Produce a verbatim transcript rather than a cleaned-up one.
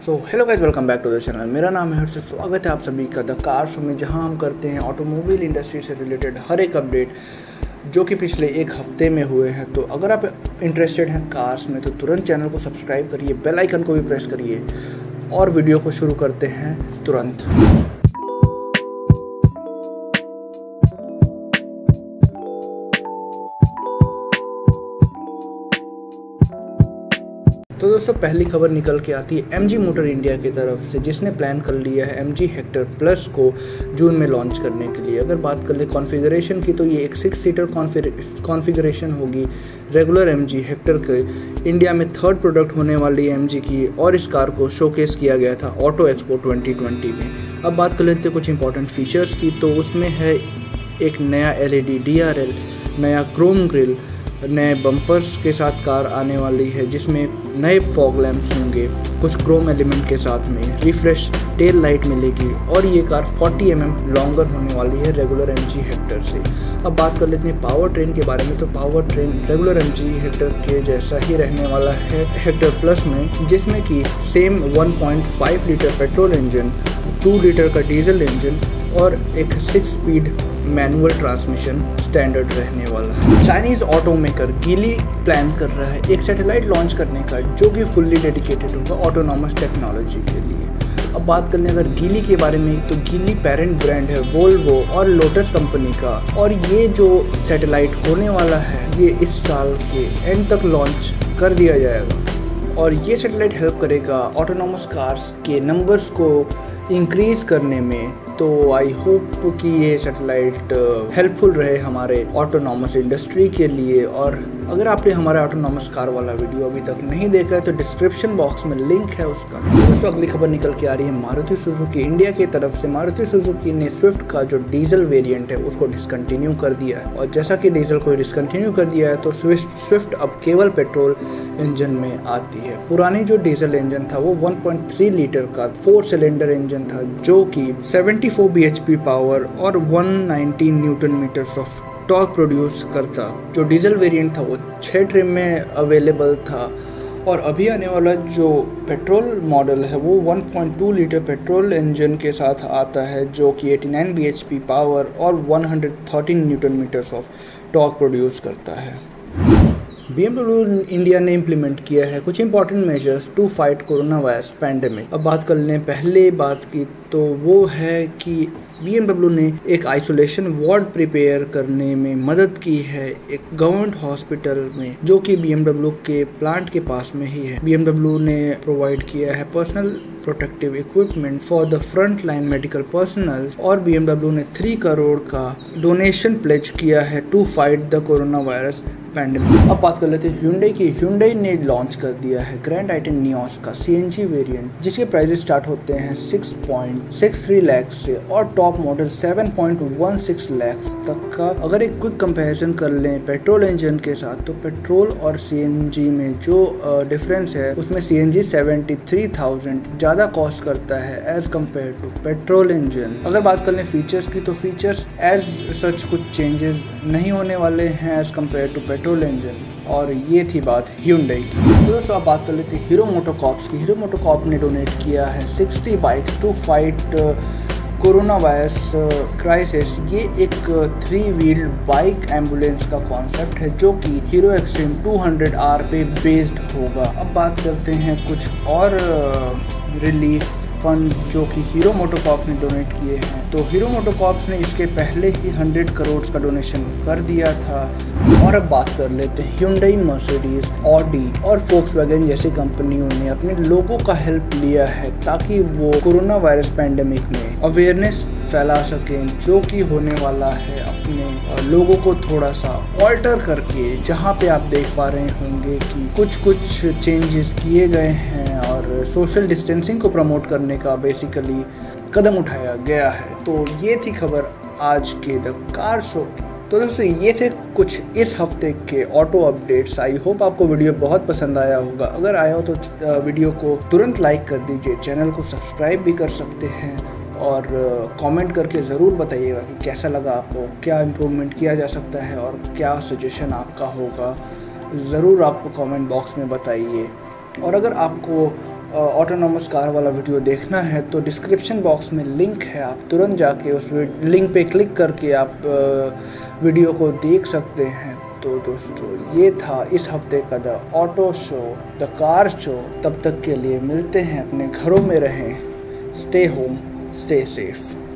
So hello guys, welcome back to the channel. मेरा नाम है हर्ष, स्वागत है आप सभी का द कार शो में, जहां हम करते हैं ऑटोमोबाइल इंडस्ट्री से रिलेटेड हर एक अपडेट जो कि पिछले एक हफ्ते में हुए हैं। तो अगर आप इंटरेस्टेड हैं कार्स में तो तुरंत चैनल को सब्सक्राइब करिए, बेल आइकन को भी प्रेस करिए और वीडियो को शुरू करते हैं तुरंत। तो दोस्तों, पहली खबर निकल के आती है एम जी मोटर इंडिया की तरफ से, जिसने प्लान कर लिया है एम जी हेक्टर प्लस को जून में लॉन्च करने के लिए। अगर बात कर ले कॉन्फ़िगरेशन की तो ये एक सिक्स सीटर कॉन्फ़िगरेशन होगी रेगुलर एम जी हेक्टर के। इंडिया में थर्ड प्रोडक्ट होने वाली है एम जी की, और इस कार को शोकेस किया गया था ऑटो एक्सपो ट्वेंटी ट्वेंटी में। अब बात कर लेते हैं कुछ इंपॉर्टेंट फीचर्स की, तो उसमें है एक नया L E D D R L, नया क्रोम ग्रिल, नए बम्पर्स के साथ कार आने वाली है जिसमें नए फॉग लैम्प्स होंगे कुछ क्रोम एलिमेंट के साथ में, रिफ्रेश टेल लाइट मिलेगी और ये car forty M M longer होने वाली है रेगुलर एम जी हेक्टर से। अब बात कर लेते हैं पावर ट्रेन के बारे में, तो power train regular M G Hector के जैसा ही रहने वाला है हेक्टर प्लस में, जिसमें कि same one point five litre petrol engine, two litre का डीजल इंजन और एक six speed manual transmission standard रहने वाला है। Chinese auto maker Geely plan कर रहा है एक सैटेलाइट लॉन्च करने का जो कि फुल्ली डेडिकेटेड होगा ऑटोनॉमस टेक्नोलॉजी के लिए। अब बात करने अगर गीली के बारे में, तो गीली पेरेंट ब्रांड है वोल्वो और लोटस कंपनी का, और ये जो सैटेलाइट होने वाला है ये इस साल के एंड तक लॉन्च कर दिया जाएगा। और ये सैटेलाइट हेल्प करेगा ऑटोनॉमस कार्स के नंबर्स को इंक्रीज़ करने में। तो आई होप कि ये सैटेलाइट हेल्पफुल रहे हमारे ऑटोनॉमस इंडस्ट्री के लिए। और अगर आपने हमारा ऑटोनॉमस कार वाला वीडियो अभी तक नहीं देखा है तो डिस्क्रिप्शन बॉक्स में लिंक है उसका। दोस्तों, अगली खबर निकल के आ रही है मारुति सुजुकी इंडिया की तरफ से। मारुति सुजुकी ने स्विफ्ट का जो डीजल वेरिएंट है उसको डिसकंटिन्यू कर दिया है, और जैसा कि डीजल को डिसकंटिन्यू कर दिया है तो स्विफ्ट स्विफ्ट अब केवल पेट्रोल इंजन में आती है। पुरानी जो डीजल इंजन था वो वन पॉइंट थ्री लीटर का फोर सिलेंडर इंजन था जो कि seventy four B H P power और one nineteen newton metres of torque produce करता। जो डीजल वेरिएंट था वो छः ट्रिम में अवेलेबल था, और अभी आने वाला जो पेट्रोल मॉडल है वो one point two litre petrol engine के साथ आता है जो कि eighty nine B H P power और one thirteen newton metres of torque produce करता है। बी एम डब्ल्यू इंडिया ने इम्प्लीमेंट किया है कुछ important measures to fight corona virus pandemic. अब बात कर लें पहले बात की, तो वो है कि बी एम डब्ल्यू ने एक आइसोलेशन वार्ड प्रिपेयर करने में मदद की है एक गवर्नमेंट हॉस्पिटल में जो कि बी एम डब्ल्यू के प्लांट के पास में ही है। बी एम डब्ल्यू ने प्रोवाइड किया है personal protective equipment for the front line medical personal, और बी एम डब्ल्यू ने थ्री करोड़ का डोनेशन प्लेज किया है to fight the corona virus pandemic. अब बात कर लेते हैं Hyundai की। Hyundai ने लॉन्च कर दिया है ग्रैंड आई टेन नियोस का सी एन जी वेरिएंट, जिसके प्राइजेस स्टार्ट होते हैं six point six three lakh से और top model seven point one six lakh तक का। अगर एक क्विक कंपैरिजन कर लें पेट्रोल इंजन के साथ, तो पेट्रोल और सी एन जी में जो डिफरेंस है उसमें C N G seventy three thousand ज़्यादा कॉस्ट करता है as compare to petrol engine. अगर बात कर लें फीचर्स की, तो फीचर्स एज सच कुछ चेंजेस नहीं होने वाले हैं as compare to petrol engine. और ये थी बात Hyundai की। तो दोस्तों, आप बात कर लेते हैं हीरो मोटोकॉर्प्स की। हीरो मोटोकॉर्प ने डोनेट किया है sixty bikes to fight corona virus crisis. ये एक थ्री व्हील बाइक एम्बुलेंस का कॉन्सेप्ट है जो कि hero Xtreme two hundred R पे बेस्ड होगा। अब बात करते हैं कुछ और रिलीफ फंड जो कि हीरो मोटोकॉर्प ने डोनेट किए हैं। तो हीरो मोटोकॉर्प्स ने इसके पहले ही हंड्रेड करोड़ का डोनेशन कर दिया था। और अब बात कर लेते हैं Hyundai, मर्सिडीज, ऑडी और Volkswagen जैसी कंपनियों ने अपने लोगों का हेल्प लिया है ताकि वो कोरोना वायरस पैंडेमिक में अवेयरनेस फैला सकें जो कि होने वाला है अपने लोगों को थोड़ा सा ऑल्टर करके, जहाँ पे आप देख पा रहे होंगे कि कुछ कुछ चेंजेस किए गए हैं और सोशल डिस्टेंसिंग को प्रमोट करने का बेसिकली कदम उठाया गया है। तो ये थी खबर आज के द कार शो की। तो दोस्तों, ये थे कुछ इस हफ्ते के ऑटो अपडेट्स। आई होप आपको वीडियो बहुत पसंद आया होगा। अगर आया हो तो वीडियो को तुरंत लाइक कर दीजिए, चैनल को सब्सक्राइब भी कर सकते हैं, और कमेंट करके ज़रूर बताइएगा कि कैसा लगा आपको, क्या इम्प्रूवमेंट किया जा सकता है और क्या सजेशन आपका होगा ज़रूर आप कमेंट बॉक्स में बताइए। और अगर आपको ऑटोनॉमस कार वाला वीडियो देखना है तो डिस्क्रिप्शन बॉक्स में लिंक है, आप तुरंत जाके उस लिंक पे क्लिक करके आप वीडियो को देख सकते हैं। तो दोस्तों ये था इस हफ्ते का the auto show, the car show. तब तक के लिए मिलते हैं, अपने घरों में रहें, स्टे होम, स्टे सेफ।